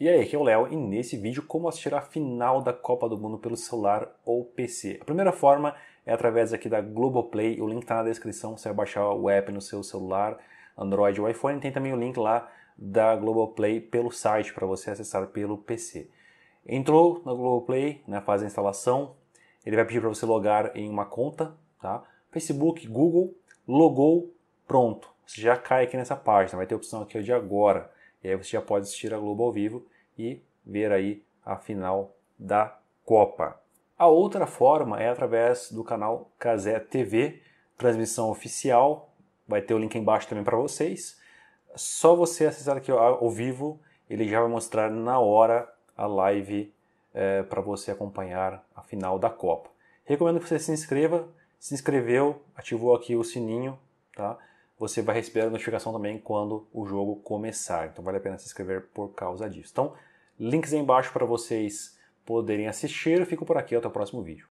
E aí, aqui é o Léo e nesse vídeo como assistir a final da Copa do Mundo pelo celular ou PC. A primeira forma é através aqui da Globoplay, o link está na descrição, você vai baixar o app no seu celular, Android ou iPhone, tem também o link lá da Globoplay pelo site para você acessar pelo PC. Entrou na Globoplay, né, faz a instalação, ele vai pedir para você logar em uma conta, tá? Facebook, Google, logou, pronto. Você já cai aqui nessa página, vai ter a opção aqui de agora. E aí você já pode assistir a Globo ao vivo e ver aí a final da Copa. A outra forma é através do canal KZE TV, transmissão oficial, vai ter o link aí embaixo também para vocês. Só você acessar aqui ao vivo, ele já vai mostrar na hora a live para você acompanhar a final da Copa. Recomendo que você se inscreva, se inscreveu, ativou aqui o sininho, tá? Você vai receber a notificação também quando o jogo começar. Então vale a pena se inscrever por causa disso. Então, links aí embaixo para vocês poderem assistir. Eu fico por aqui, até o próximo vídeo.